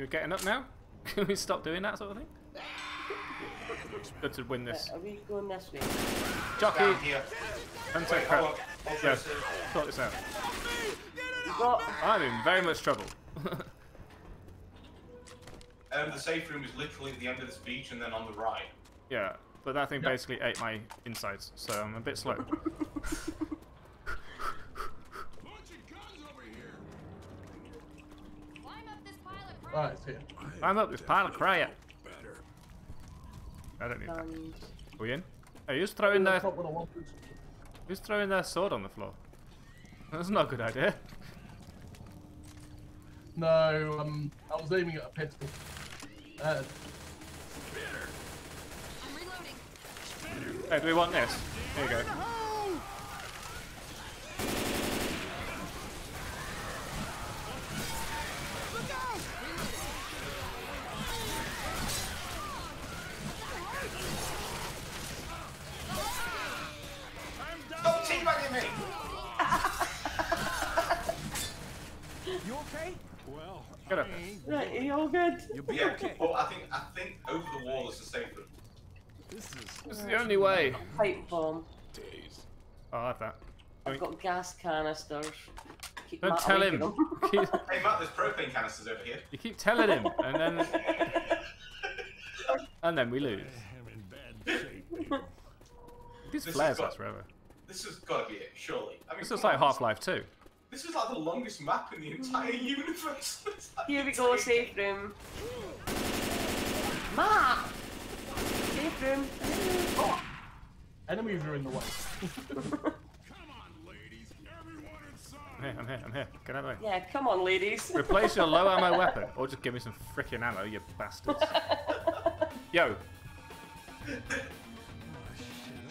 You're getting up now? Can we stop doing that sort of thing? It's good to win this. Are we going this way? Jockey! Hunter, crap. Yeah, sort this out. I'm in very much trouble. The safe room is literally at the end of this beach and then on the right. Yeah, but that thing basically ate my insides, so I'm a bit slow. Right, it's here. Climb up this pile of crap. I don't need that. Are we in? Hey, who's throwing their sword on the floor? That's not a good idea. No, I was aiming at a pistol. Spitter. I'm reloading. Spitter. Hey, do we want this? Here you go. Right, you're all good. You'll be okay. Well, I think over the wall is the safe room. This is the only way. Pipe bomb. Jeez. Oh, I like that. I've got gas canisters. Don't tell him. Hey Matt, there's propane canisters over here. You keep telling him, and then we lose. I am in bad shape. These flares last forever. This has got to be it, surely. I mean, this is like Half-Life 2. This is like the longest map in the entire universe. Like here we go, safe room. Matt! Safe room. Oh. Enemies are in the way. Come on, ladies. Everyone inside. I'm here. Get out of the way. Yeah, come on, ladies. Replace your low ammo weapon, or just give me some frickin' ammo, you bastards. Yo.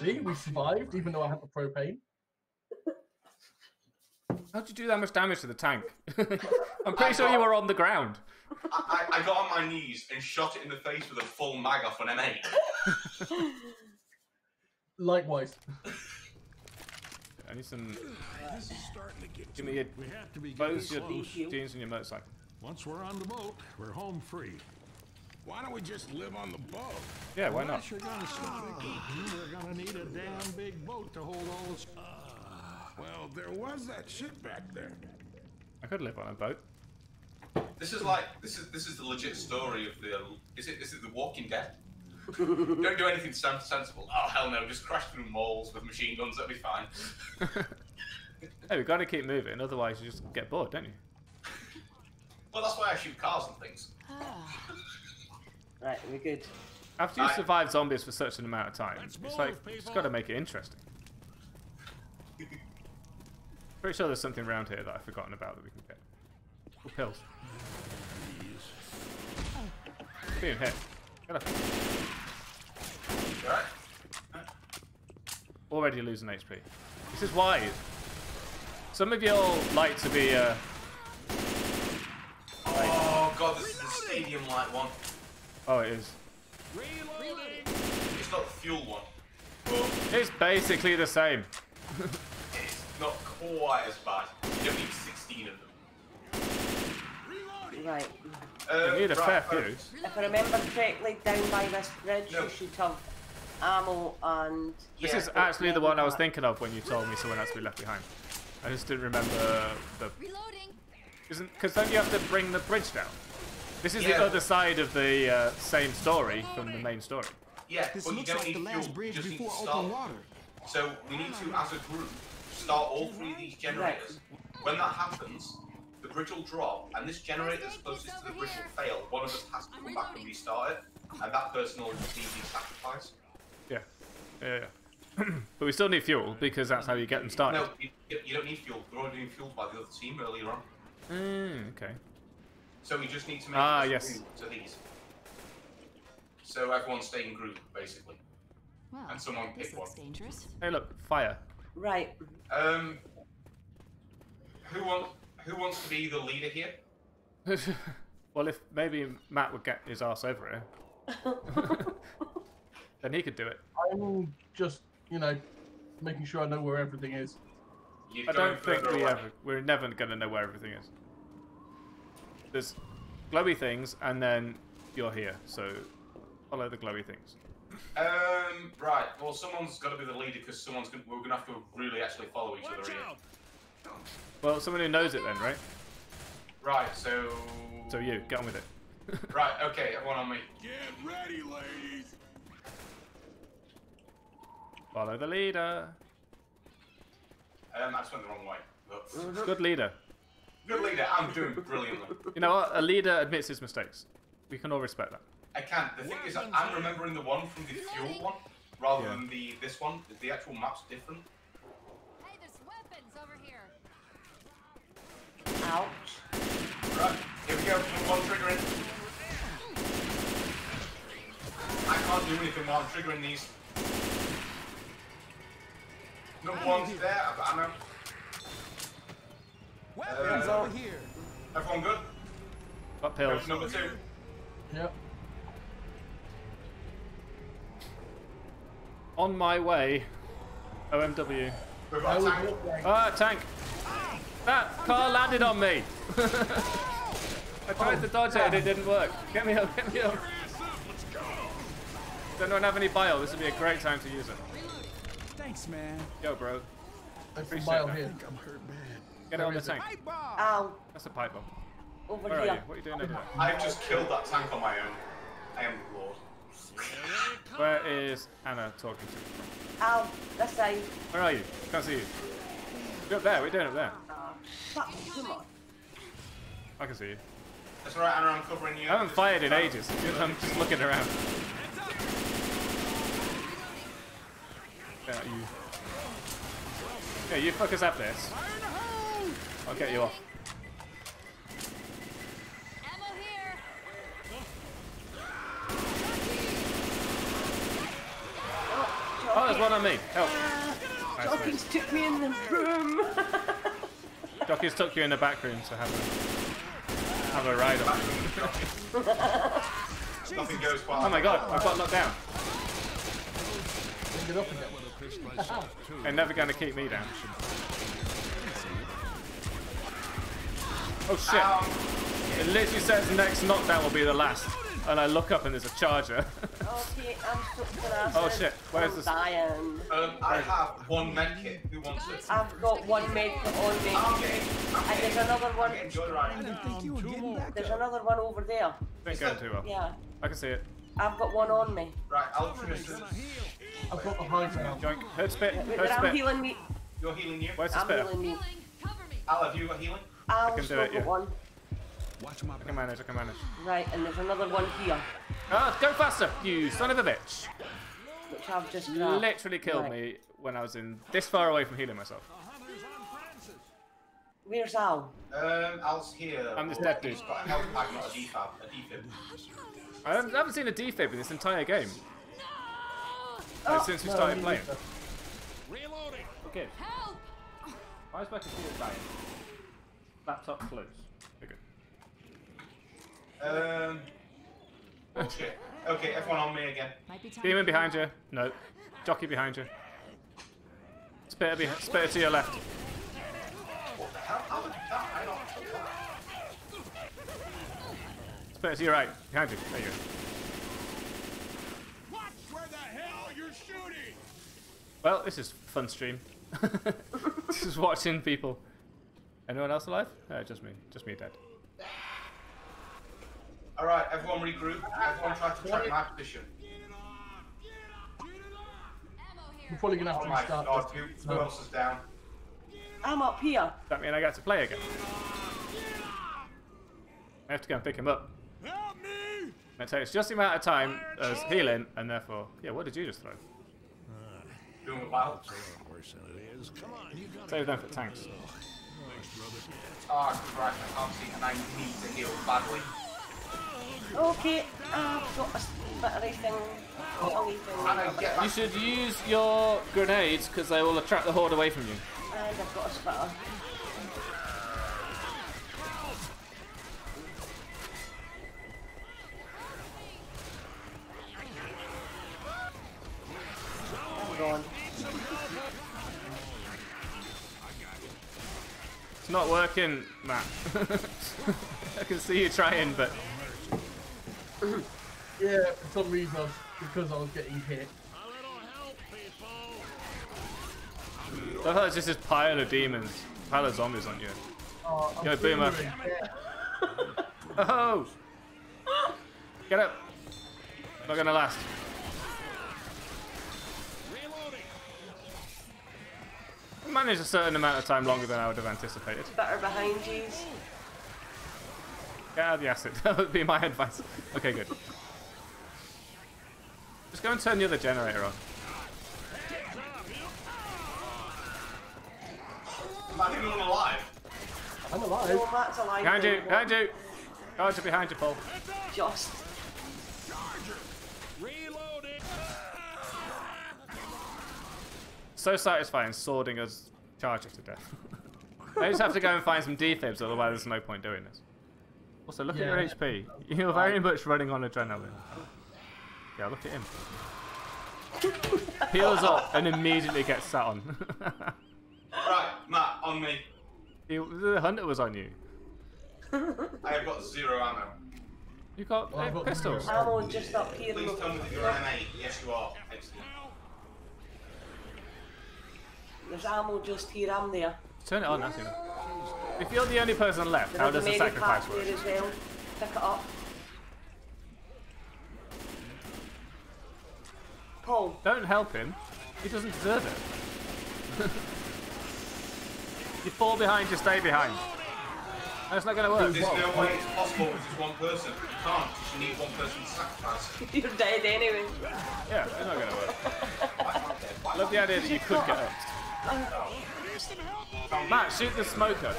See, we survived, even though I had the propane. How'd you do that much damage to the tank? I'm pretty sure you were on the ground. I got on my knees and shot it in the face with a full mag off an M8. Likewise. I need some... This is starting to get give me your bows, your jeans, and your motorcycle. Once we're on the boat, we're home free. Why don't we just live on the boat? Yeah, why not? You're gonna we're going to need a damn big boat to hold all this... Well, there was that shit back there. I could live on a boat. This is the legit story of the is it the Walking Dead? Don't do anything sensible. Oh hell no, just crash through malls with machine guns, that'll be fine. Hey, we gotta keep moving, otherwise you just get bored, don't you? Well, that's why I shoot cars and things. Right, we're good. After you survive zombies for such an amount of time, it's like you just gotta make it interesting. Pretty sure there's something around here that I've forgotten about that we can get. Or pills. Being hit. Get up. Already losing HP. This is why. Some of y'all like to be. Oh god, this is the stadium light one. Oh, it is. Reloading. It's not the fuel one. But... It's basically the same. Not quite as bad. You don't need 16 of them. Right. You need a fair few. If I remember correctly, down by this bridge, you should have ammo and... This is actually the one I was thinking of when you told me someone has to be left behind. I just didn't remember the... Reloading! Because then you have to bring the bridge down. This is the other side of the same story from the main story. Yeah, this but you don't need fuel, you just need to start. So we need to, as a group, start all three of these generators. When that happens, the bridge will drop, and this generator that's closest to the bridge will fail. One of us has to come back and restart it, and that person will receive the sacrifice. Yeah. But we still need fuel, because that's how you get them started. No, you don't need fuel. They're already being fueled by the other team earlier on. Okay. So we just need to make to these. So everyone stay in group, basically. Well, and someone pick one. Dangerous. Hey look, fire. Right. Who wants to be the leader here? Well, if maybe Matt would get his ass over here, then he could do it. I'm just, making sure I know where everything is. I don't think we're never going to know where everything is. There's glowy things, and then you're here. So follow the glowy things. Right. Well, someone's got to be the leader because someone's gonna, we're going to have to really actually follow each other here. Well, someone who knows it then, right? Right, so... So you, get on with it. Right, okay, one on me. Get ready, ladies! Follow the leader. I just went the wrong way. But... Good leader. Good leader, I'm doing brilliantly. You know what? A leader admits his mistakes. We can all respect that. I can't. The thing is, I'm remembering the one from the fuel one, rather than the this one. The actual map's different. Hey, there's weapons over here. Ouch. Right, here we go. One trigger in. I can't do anything while I'm triggering these. No one's there. I've got ammo. Weapons over here. Everyone good? Got pills. Number two. Yep. On my way. OMW. Ah, tank. That car landed on me. I tried to dodge it and it didn't work. Get me up, get me up. Does anyone have any bio? This would be a great time to use it. Thanks, man. Yo, bro. I think I'm hurt bad. Get it on the tank. Ow. That's a pipe bomb. Over here. Are you? What are you doing over there? I've just killed that tank on my own. I am the Lord. Where is Anna talking to? Ow, that's safe. Where are you? Can't see you. You're up there, what are you doing up there? Fuck, come on. I can see you. That's alright, Anna, I'm covering you. I haven't fired in ages. I'm just looking around. Get out you. Yeah, you fuckers have this. I'll get you off. Oh, there's one on me. Help. Jockey's took me in the room. Jockey's took you in the back room to have a ride on you. Nothing goes well. Oh my god, I've got knocked down. They're never going to keep me down. Oh shit. It literally says the next knockdown will be the last. And I look up and there's a charger. Okay, I'm stuck to that. Oh shit, where's this? I have one medkit. Who wants it? I've got one medkit on me. Okay. And there's another one. I didn't think you were getting back. There's another one over there. It's going too well. Yeah. I can see it. I've got one on me. Right, I'll finish this. I've got behind me. Joink. Heard spit. Heard spit. I'm healing me. You're healing you? Where's the spitter? I'm healing me. Al, have you got healing? I can do it, yeah. I can manage, I can manage. Right, and there's another one here. Ah, go faster, you son of a bitch. Which I've just grabbed. Literally killed me when I was in this far away from healing myself. Where's Al? Al's here. I'm this dead dude. He's got a health pack, not a defib. I haven't seen a defib in this entire game. No! Like, since we started playing. Reloading. Okay. Help! Why is my computer dying? Laptop close. Okay. Oh shit. Okay, everyone on me again. Demon behind you. No. Jockey behind you. Spitter to your left. What the hell? How did that? I don't... Spitter to your right. Behind you. There you go. Watch where the hell you're shooting! Well, this is fun stream. This is watching people. Anyone else alive? No, just me. Just me dead. Alright, everyone regroup. Everyone try to track my position. We're probably going to have to restart. Oh my god, who else is down? I'm up here. Does that mean I get to play again? I have to go and pick him up. Help me! That takes just the amount of time as healing, and therefore... Yeah, what did you just throw? Doing a battle. Save them for tanks. Oh, Christ, I can't see, and I need to heal badly. Okay, I've got a battery thing. You should use your grenades because they will attract the horde away from you. And I've got a spatter. It's not working, Matt. I can see you trying, but... yeah, for some reason, because I was getting hit. A little help, people. I thought it was just this pile of demons. Pile of zombies on you. Oh, yo, Boomer. Oh! Get up! Not gonna last. I managed a certain amount of time longer than I would have anticipated. Better behind you. Yeah, the acid. That would be my advice. Okay, good. Just go and turn the other generator on. Am I even alive? I'm alive. Oh, that's alive. Behind you, behind you. Charger behind you, Paul. Just. So satisfying swording us Charger to death. I just have to go and find some defibs, otherwise there's no point doing this. Also, look at your HP. You're very much running on adrenaline. Yeah, look at him. Heals up and immediately gets sat on. Right, Matt, on me. The hunter was on you. I have got 0 ammo. You got, well, got pistols. Ammo just up here. Please tell me that you're an M8. Yes, you are. Excellent. There's ammo just here, I'm there. Turn it on, that's enough. If you're the only person left, how does the sacrifice work? There as well. Pick it up. Paul. Don't help him. He doesn't deserve it. You fall behind, you stay behind. That's not going to work. There's no way it's possible with just one person. You can't, because you need one person to sacrifice. You're dead anyway. Yeah, it's not going to work. I love the idea that you could get up. Matt, shoot the smoker.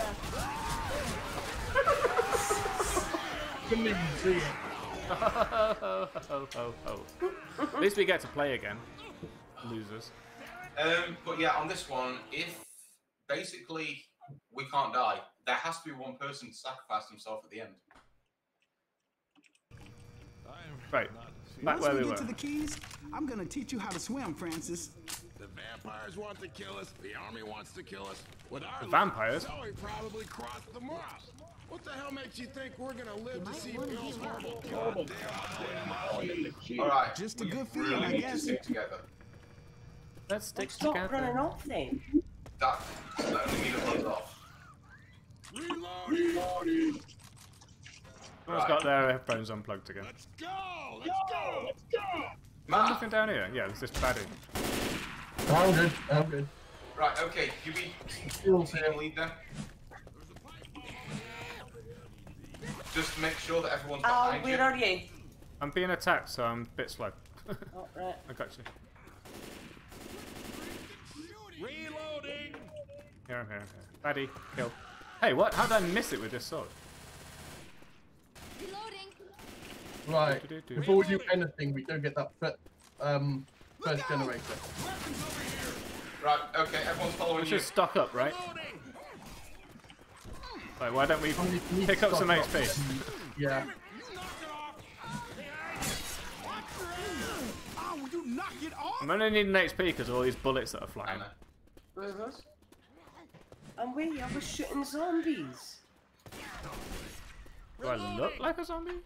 Couldn't even see it. At least we get to play again. Losers. But yeah, on this one, if basically we can't die, there has to be one person to sacrifice himself at the end. Right. Back where we were. Once we get to the keys, I'm gonna teach you how to swim, Francis. The vampires want to kill us. The army wants to kill us. With our vampires? So we probably crossed them off. What the hell makes you think we're gonna live to see Bill's horrible? All right. Just a good feeling, I guess. Stick together. Let's stick together. Stop running off then. That certainly means it runs off. Reloading. Someone's got their headphones unplugged again. Let's go! Let's go! Let's go! I'm looking down here. Yeah, it's this baddie. I'm good. I'm good. Right, okay. You be the lead there. Just make sure that everyone's behind you. Where are you? I'm being attacked, so I'm a bit slow. Oh, right. I got you. Reloading! Here, I'm here, I'm here. Baddie, kill. Hey, what? How did I miss it with this sword? Right, before we do anything, we don't get that first generator. Right, okay, everyone's following you. Just stock up, right? Like, why don't we pick up some HP? Yeah. I'm only needing HP because of all these bullets that are flying. And we are shooting zombies. Do I look like a zombie?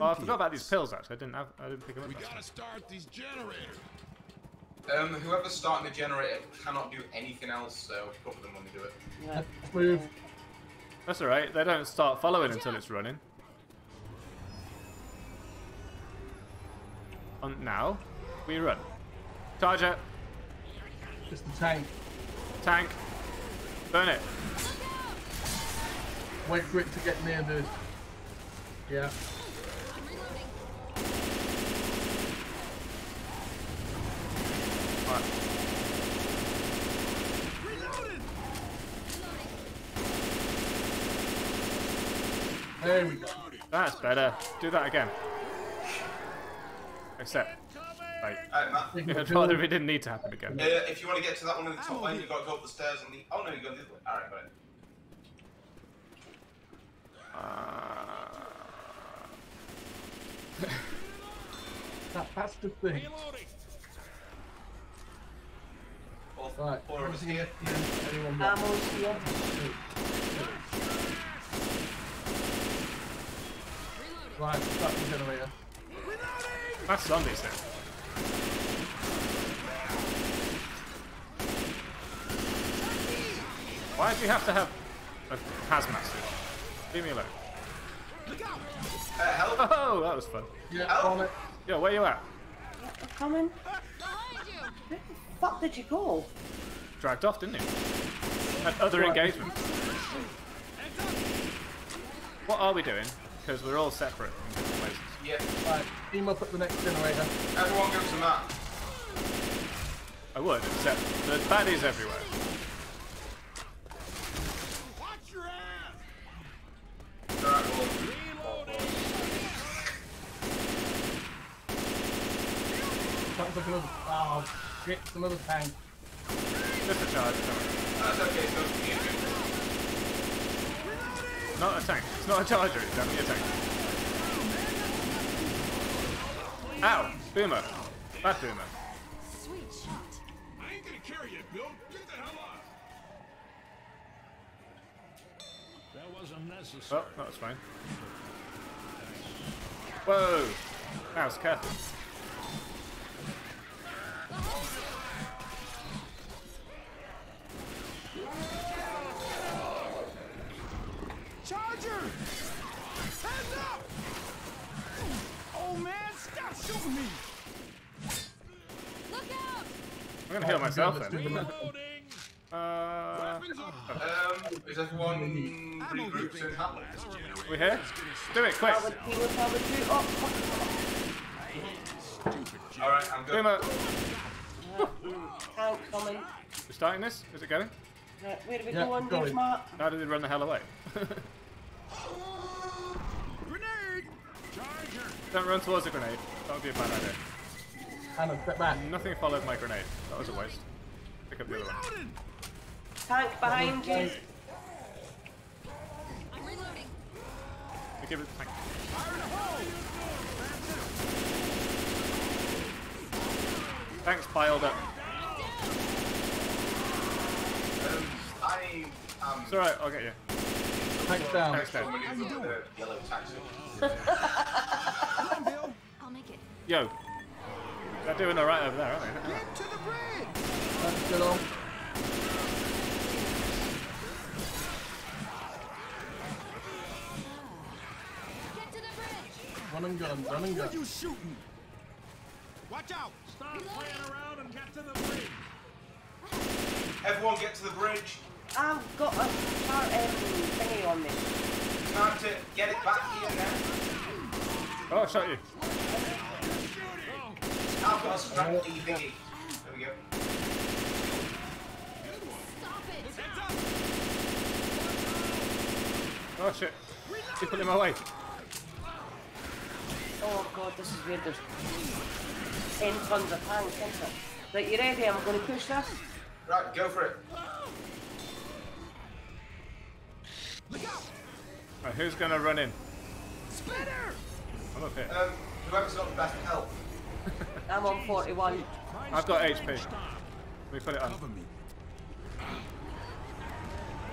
Oh, I forgot about these pills, actually. I didn't pick them up. We gotta start these generators. Whoever's starting the generator cannot do anything else, so cover them when they do it. Yeah. Move. That's alright, they don't start following until it's running. And now, we run. Charger! Just the tank. Tank! Burn it! Wait for it to get near the... yeah. Right. There we go. That's better. Do that again. Except, right. I'd rather it didn't need to happen again. If you want to get to that one in the top lane, you've got to go up the stairs on the. Oh no, you go the other way. All right, got it. That's the thing. All Right. Or is here. Anyone else? Ammo's here. Right, stop the generator. That's zombies then. Why do you have to have a hazmat suit? Leave me alone. Help. Oh, that was fun. Yeah, yo, where you at? Yeah, I'm coming. Where the fuck did you go? Dragged off, didn't you? Had other engagement. What are we doing? Because we're all separate in different places. Yeah. Right, team up at the next generator. Everyone goes to map. I would, except there's baddies everywhere. Watch your ass! All right, well, oh, shit, it's another tank. Just a charge. That's okay, it's not a tank. It's not a charger, it's definitely a tank. Ow! Boomer. Bad Boomer. Sweet shot. I ain't gonna carry it, Bill. Get the hell off. That wasn't necessary. Oh, that was fine. Whoa! That was careful. Charger! Heads up! Oh man, stop shooting me! Look out! I'm gonna heal myself then. Is everyone regrouped in Hamlet? We here? Do it, quick! Alright, I'm good. Coming. We're starting this? Is it going? Right, where are we going, Benchmark? How did they run the hell away? Grenade! Charger! Don't run towards a grenade. That would be a bad idea. Hannah, step back. Nothing followed my grenade. That was a waste. Pick up the other one. Tank behind you. I'm reloading. I give it the tank. Fire in the hole! Tanks piled up. It's alright, I'll get you. Tanks down. Tanks down. How you doing? Yellow taxi. Come on, Bill. I'll make it. Yo. They're doing alright over there, aren't they? Get to the bridge! That's good on. Get to the bridge! Run and gun, run and gun. What are you shooting? Watch out! Stop playing around and get to the bridge! Everyone get to the bridge. I've got a thingy on me. Can't it. Get it back here now. Oh, I shot you. I've got a strategy thingy. There we go. Stop it. Oh, shit. People in my way. Oh, God, this is weird. There's 10 tons of tanks, isn't it? Right, you ready? I'm going to push this. Right, go for it. Look out! Right, who's gonna run in? Spitter! I'm up here. Whoever's got the best health. I'm on 41. I've got HP. Let me put it on.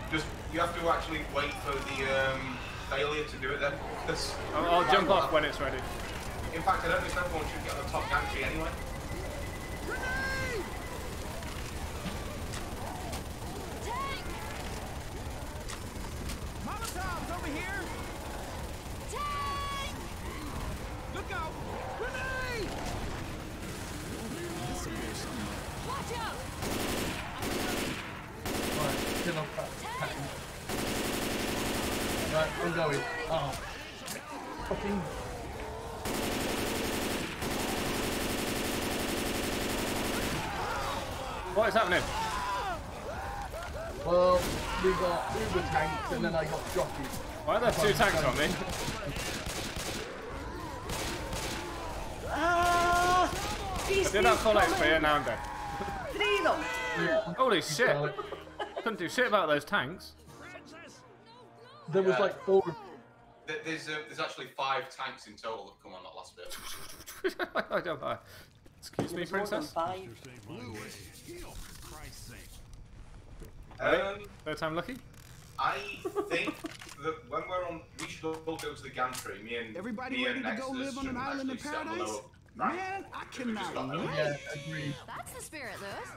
Just, you have to actually wait for the failure to do it then. I'll jump off when it's ready. In fact, I don't think everyone should get on the top gantry anyway. Over here. Tank! Look out! Grenade! Watch out! Right, get off that tank. Right, I'm going. Oh. Fucking. What is happening? Well, we got Uber tanks and then I got Jockey. Why are there two tanks on me? I did not call out for you, now I'm dead. Holy shit! Couldn't do shit about those tanks. There was like four. There's actually 5 tanks in total that come on that last bit. I don't know. Excuse me, princess. Third time lucky? I think that when we're on, we should all go to the gantry. Me and everybody ready to go live on an island in paradise? Right. Man, I cannot wait. Yeah, that's the spirit, Lewis.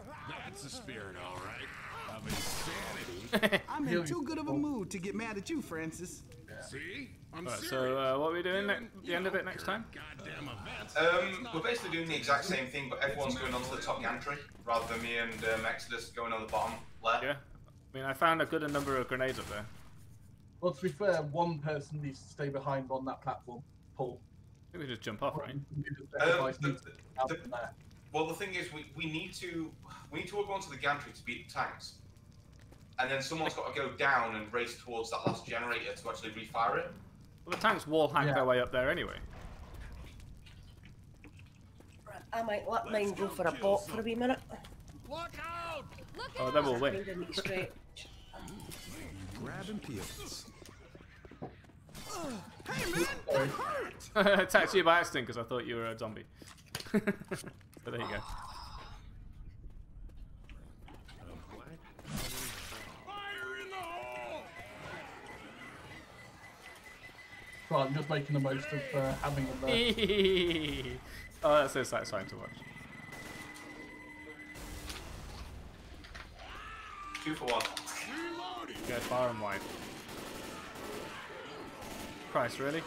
That's the spirit, all right. Of insanity. I'm in too good of a mood to get mad at you, Francis. Yeah. See? I'm serious. So, what are we doing the end of it next time? Goddamn events. We're basically doing the exact same thing, but everyone's going onto the top gantry, rather than me and Exodus going on the bottom left. Yeah. I mean, I found a good number of grenades up there. Well, to be fair, one person needs to stay behind on that platform, Paul. I think we just jump off, right? Well, the thing is, we need to all go onto the gantry to beat the tanks, and then someone's got to go down and race towards that last generator to actually refire it. Well, the tanks wall hang their way up there anyway. I might let mine go for a bot for a wee minute. Look out! Look out! Oh, then we'll win. Grabbing peels. Hey man, that hurt! I attacked you by accident because I thought you were a zombie. So there you go. Fire in the hole! Well, I'm just making the most of having them there. Oh, that's so satisfying to watch. 2 for 1. Go far and wide. Christ, really?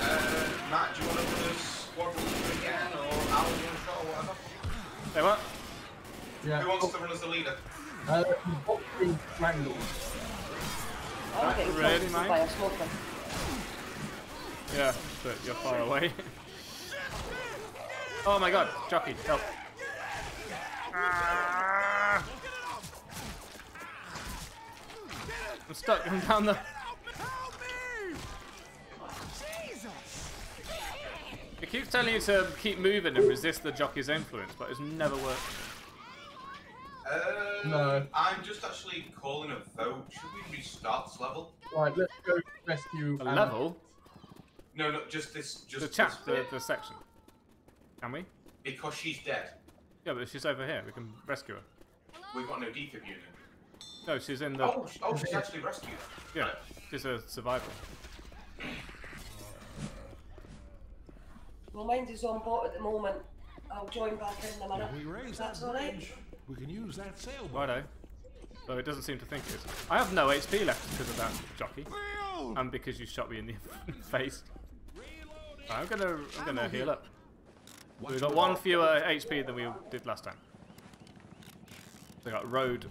Matt, do you want to do the squad leader again, or Alan, do you want to shot or whatever? Hey, what? Yeah. Who wants to run as the leader? Boxing Strangled. I'm getting really close by a smoker. Yeah, but you're far away. Oh my god, Jockey, help. I'm stuck, I'm down there. It keeps telling you to keep moving and resist the Jockey's influence, but it's never worked. No. I'm just actually calling a vote. Should we restart this level? Right, let's go rescue... A level? No, no, just this... Just the chapter, the section. Can we? Because she's dead. Yeah, but she's over here. We can rescue her. We've got no decob unit. No, she's in the... Oh, she's actually rescued. Yeah, she's a survivor. Well, mine is on bot at the moment. I'll join back in a minute. That's alright. We can use that sailboat. Righto. Though it doesn't seem to think it is. I have no HP left because of that, Jockey. And because you shot me in the face. Right, I'm gonna heal up. We've got one fewer HP than we did last time. They got road.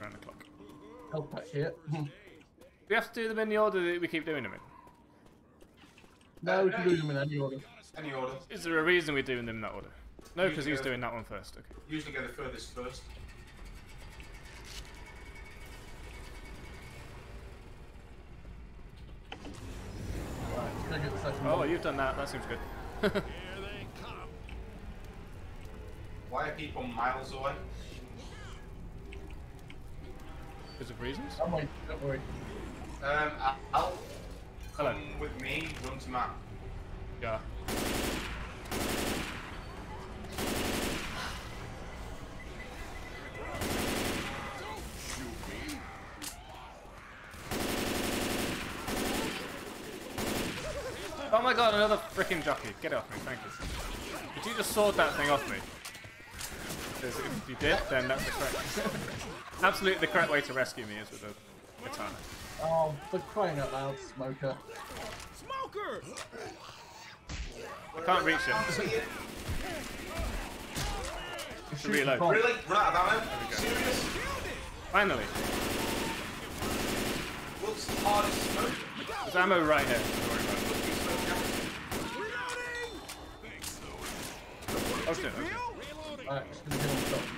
Around the clock. Help that shit. We have to do them in the order that we keep doing them in. No, we can do them in any order. Any order. Is there a reason we're doing them in that order? No, because he's doing that one first. Okay. Usually go the furthest first. Right. Oh, you've done that. That seems good. Here they come. Why are people miles away? Because of reasons? Don't worry. Don't worry. I'll come with me, run to Matt. Yeah. Oh my god, another freaking Jockey. Get off me, thank you. Did you just sword that thing off me? Because if you did, then that's the correct... Absolutely the correct way to rescue me is with a katana. Oh, for crying out loud, Smoker. Smoker! I can't reach him. It's a reload. Really? Run out of ammo? There we go. Serious? Finally. What's the hardest smoke? There's ammo right here. Oh shit, okay. Alright, just gonna get on top.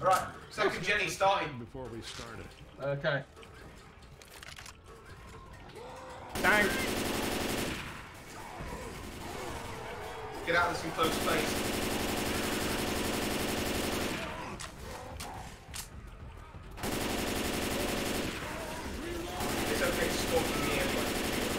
Right, second Jenny starting before we started. Okay. Tank! Get out of this enclosed space. It's okay, stalking me anyway.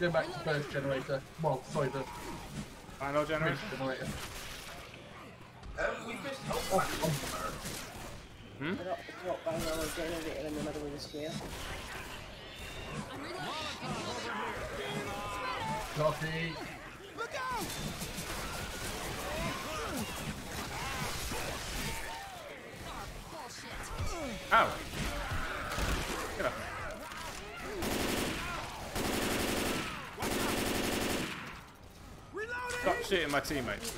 Go back to the first generator. Well, sorry, the final generator. We just helped back on Boomer. Hmm? I got the top final generator in the middle of the square. Jockey! Look out! Ow! Get up. Stop shooting my teammates.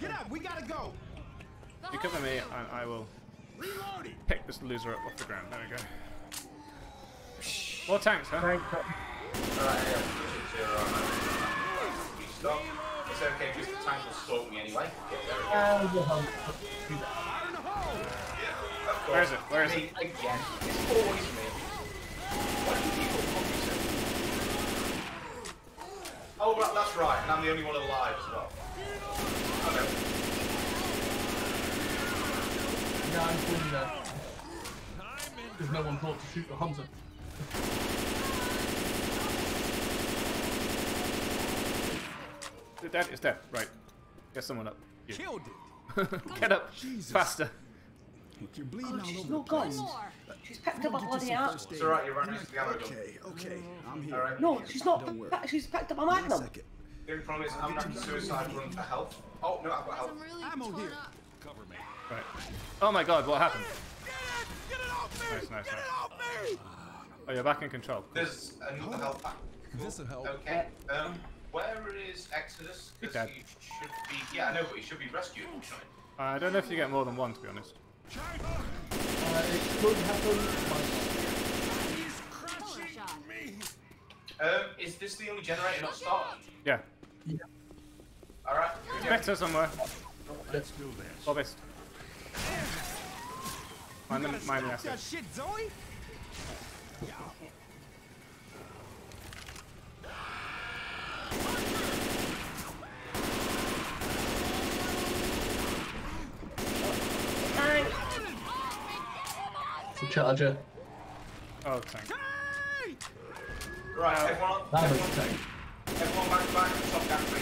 Get up, we gotta go! You cover me and I will pick this loser up off the ground. There we go. More tanks, huh? Alright, it's okay, just the tanks will stalk me anyway. Where is it? Where is it? Again, it's always me. Why do people fuck yourself? Oh, right, that's right, and I'm the only one alive as well. Okay. Yeah, I'm fully there. There's no one thought to shoot the Hunter. Dead is dead. Right. Get someone up. You. Killed it. Get up. Jesus. Faster. You're bleeding all over the place. She's packed up my bloody arm. It's alright, you're running into the other gun. Okay, okay. I'm here. Right. No, she's not. She's packed up my magnum. The only problem is I'm not suicide run for health. Oh, no, I've got health. I'm over here. Cover me. Right. Oh my god, what happened? Get it off me! Nice, nice, get it off me! Oh, you're back in control. There's another health pack. Cool. This'll help. Okay. Where is Exodus? Because he should be. Yeah, I know, but he should be rescued. I don't know if you get more than one, to be honest. It could happen. He's crushing me. Is this the only generator not started? Yeah. Yeah. All right. Better somewhere. Let's do this. Bobist. Mine that shit, Zoe. Yeah. Charger. Oh, tank. Right, everyone, everyone back, top down three.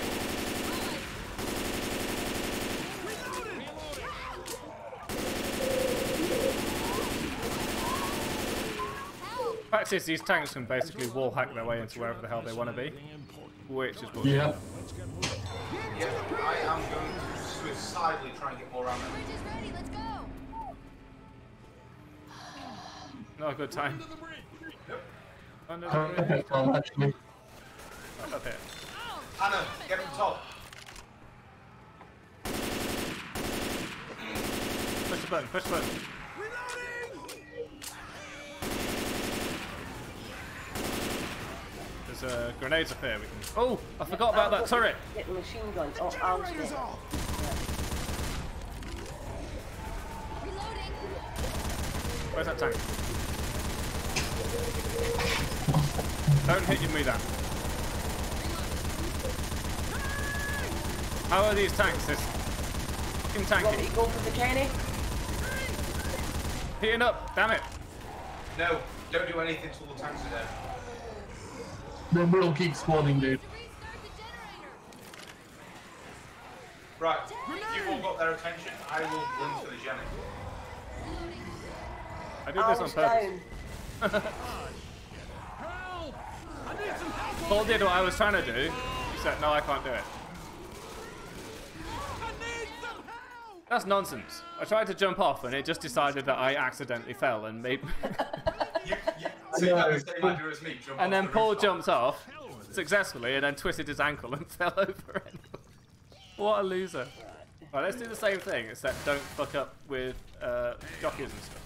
Fact is, these tanks can basically wall hack their way into wherever the hell they want to be, which is bullshit. Yeah. I am going to suicidally try and get more ammo. Not a good time. Yep. Under the bridge. Well, actually. Right, up here. Anna, get on top. Push the button, push the button. There's grenades up here. We can... Oh, I forgot about that turret. Get the machine guns. Oh, I'll get it. Where's that tank? Don't hit me that. How are these tanks? This fucking tanky. You go for the cannon? Heating up, damn it. No, don't do anything till the tanks are dead. Then we'll keep spawning, dude. Right, you've all got their attention. I will run to the generator. I did this on purpose. Paul did what I was trying to do. He said, no, I can't do it. That's nonsense. I tried to jump off and it just decided that I accidentally fell and made me... And then Paul jumped off successfully and then twisted his ankle and fell over it. What a loser. Right, let's do the same thing, except don't fuck up with jockeys and stuff.